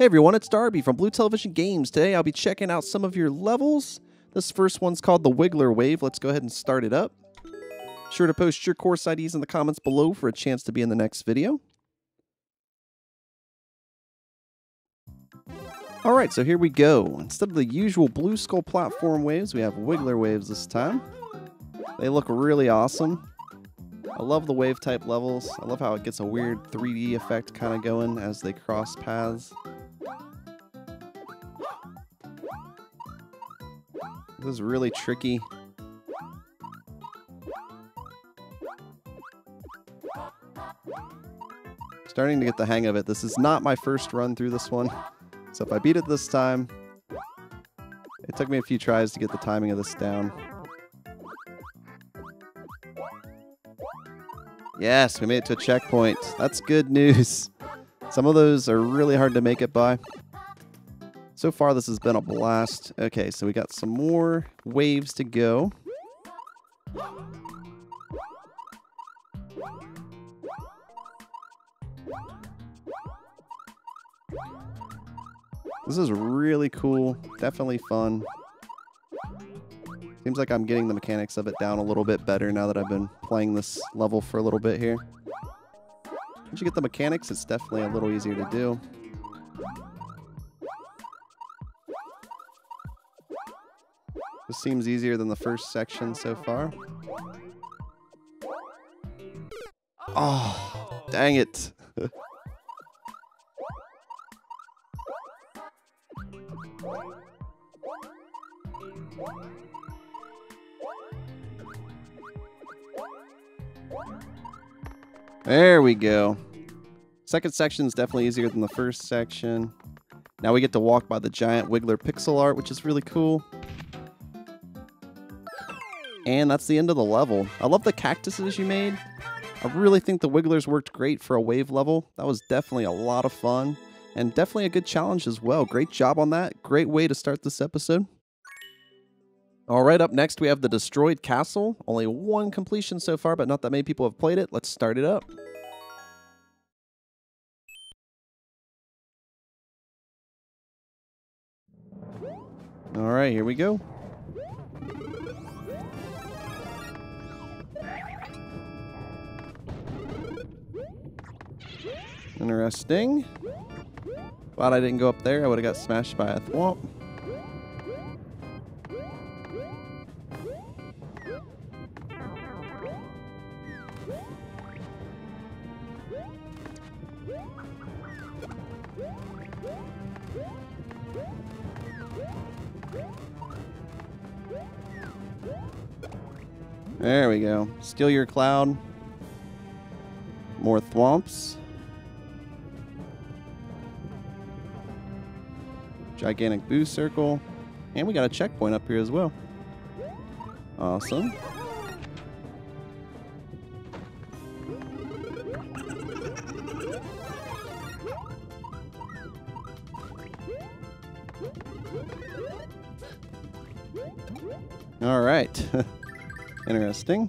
Hey everyone, it's Darby from Blue Television Games. Today I'll be checking out some of your levels. This first one's called the Wiggler Wave. Let's go ahead and start it up. Be sure to post your course IDs in the comments below for a chance to be in the next video. Alright, so here we go. Instead of the usual Blue Skull Platform waves, we have Wiggler Waves this time. They look really awesome. I love the wave type levels. I love how it gets a weird 3D effect kind of going as they cross paths. This is really tricky. Starting to get the hang of it. This is not my first run through this one. So if I beat it this time, it took me a few tries to get the timing of this down. Yes, we made it to a checkpoint. That's good news. Some of those are really hard to make it by. So far, this has been a blast. Okay, so we got some more waves to go. This is really cool, definitely fun. Seems like I'm getting the mechanics of it down a little bit better now that I've been playing this level for a little bit here. Once you get the mechanics, it's definitely a little easier to do. This seems easier than the first section so far. Oh, dang it. There we go. Second section is definitely easier than the first section. Now we get to walk by the giant Wiggler pixel art, which is really cool. And that's the end of the level. I love the cactuses you made. I really think the Wigglers worked great for a wave level. That was definitely a lot of fun and definitely a good challenge as well. Great job on that. Great way to start this episode. All right, up next we have the Destroyed Castle. Only one completion so far, but not that many people have played it. Let's start it up. All right, here we go. Interesting. Glad I didn't go up there. I would have got smashed by a thwomp. There we go. Steal your cloud. More thwomps. Gigantic boo circle. And we got a checkpoint up here as well. Awesome. All right. Interesting.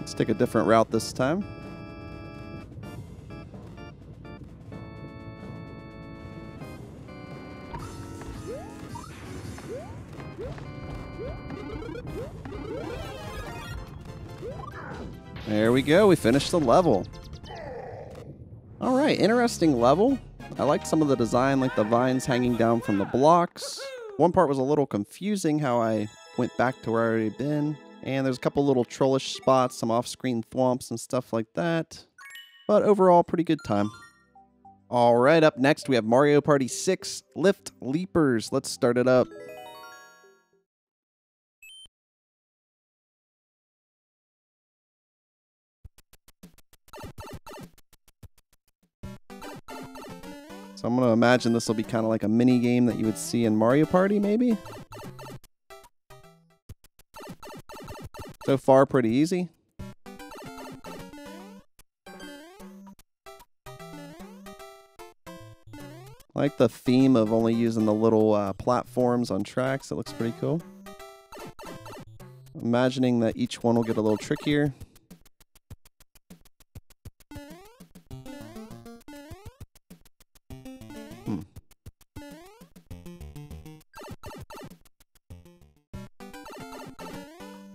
Let's take a different route this time. There we go. We finished the level. All right. Interesting level. I liked some of the design, like the vines hanging down from the blocks. One part was a little confusing, how I went back to where I already been. And there's a couple little trollish spots, some off-screen thwomps and stuff like that. But overall, pretty good time. All right, up next we have Mario Party 6, Lift Leapers. Let's start it up. So I'm going to imagine this will be kind of like a mini game that you would see in Mario Party, maybe? So far, pretty easy. I like the theme of only using the little platforms on tracks. It looks pretty cool. I'm imagining that each one will get a little trickier.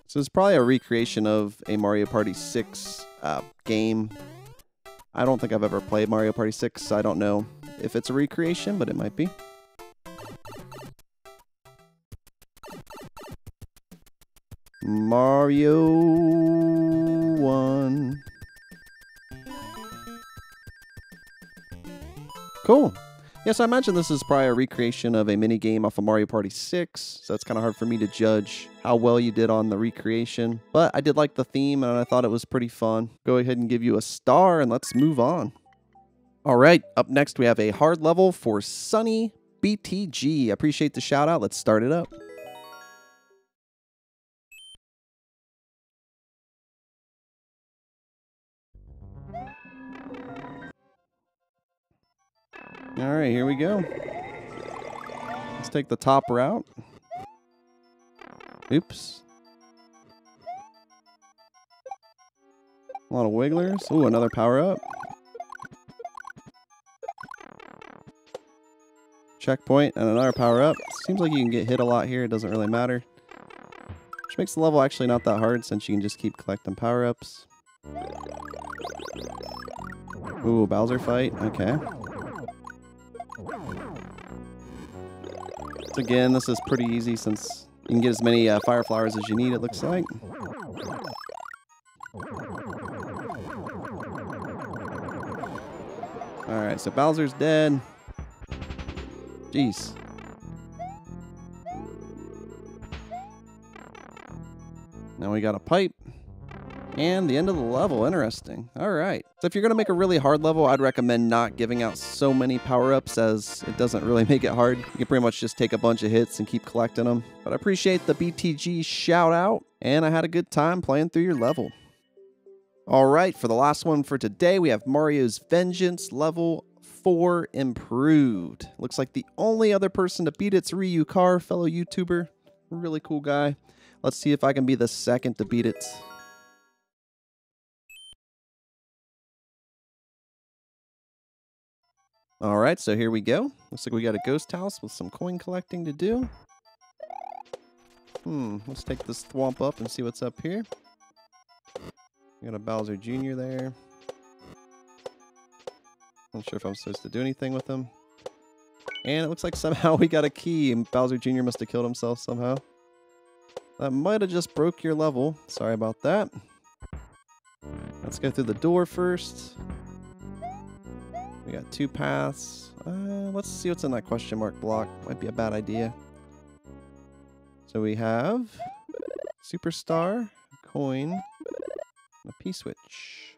So it's probably a recreation of a Mario Party 6 game. I don't think I've ever played Mario Party 6, so I don't know if it's a recreation, but it might be. Mario 1. Cool. Yeah, so I imagine this is probably a recreation of a minigame off of Mario Party 6, so it's kind of hard for me to judge how well you did on the recreation. But I did like the theme, and I thought it was pretty fun. Go ahead and give you a star, and let's move on. All right, up next we have a hard level for Sunny BTG. I appreciate the shout out. Let's start it up. All right, here we go. Let's take the top route. Oops. A lot of wigglers. Ooh, another power up. Checkpoint and another power up. Seems like you can get hit a lot here. It doesn't really matter. Which makes the level actually not that hard since you can just keep collecting power ups. Ooh, Bowser fight. Okay. Again, this is pretty easy since you can get as many fire flowers as you need, it looks like. Alright, so Bowser's dead. Jeez. Now we got a pipe. And the end of the level, interesting. All right. So if you're gonna make a really hard level, I'd recommend not giving out so many power-ups as it doesn't really make it hard. You can pretty much just take a bunch of hits and keep collecting them. But I appreciate the BTG shout out, and I had a good time playing through your level. All right, for the last one for today, we have Mario's Vengeance Lvl 4 Improved. Looks like the only other person to beat it's Ryukar, fellow YouTuber. Really cool guy. Let's see if I can be the second to beat it. All right, so here we go. Looks like we got a ghost house with some coin collecting to do. Let's take this thwomp up and see what's up here. We got a Bowser Jr. there. Not sure if I'm supposed to do anything with him. And it looks like somehow we got a key, and Bowser Jr. must have killed himself somehow. That might have just broke your level. Sorry about that. Let's go through the door first. We got two paths. Let's see what's in that question mark block. Might be a bad idea. So we have superstar, coin, and a P-switch.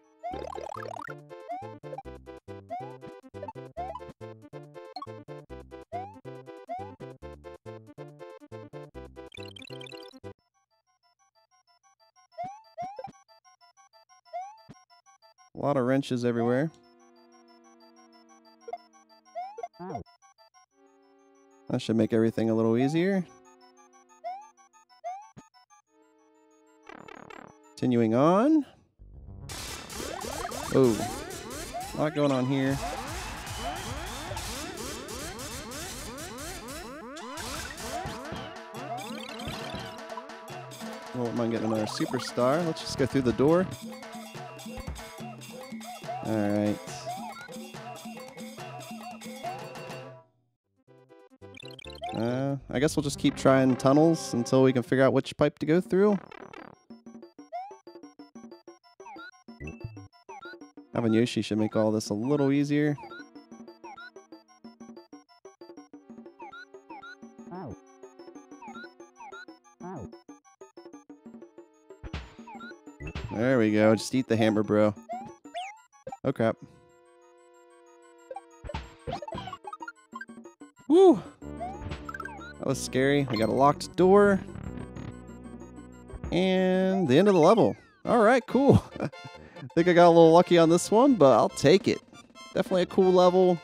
A lot of wrenches everywhere. That should make everything a little easier. Continuing on. Oh, a lot going on here. I won't mind getting another superstar. Let's just go through the door. All right. I guess we'll just keep trying tunnels until we can figure out which pipe to go through. Having Yoshi should make all this a little easier. There we go. Just eat the hammer, bro. Oh, crap. Woo! That was scary. We got a locked door. And the end of the level. All right, cool. I think I got a little lucky on this one, but I'll take it. Definitely a cool level.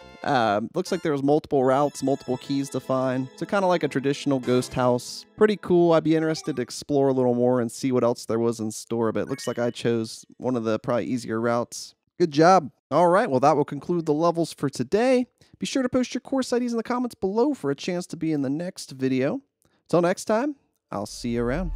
Looks like there was multiple routes, multiple keys to find. So kind of like a traditional ghost house. Pretty cool. I'd be interested to explore a little more and see what else there was in store. But it looks like I chose one of the probably easier routes. Good job. All right, well, that will conclude the levels for today. Be sure to post your course IDs in the comments below for a chance to be in the next video. Until next time, I'll see you around.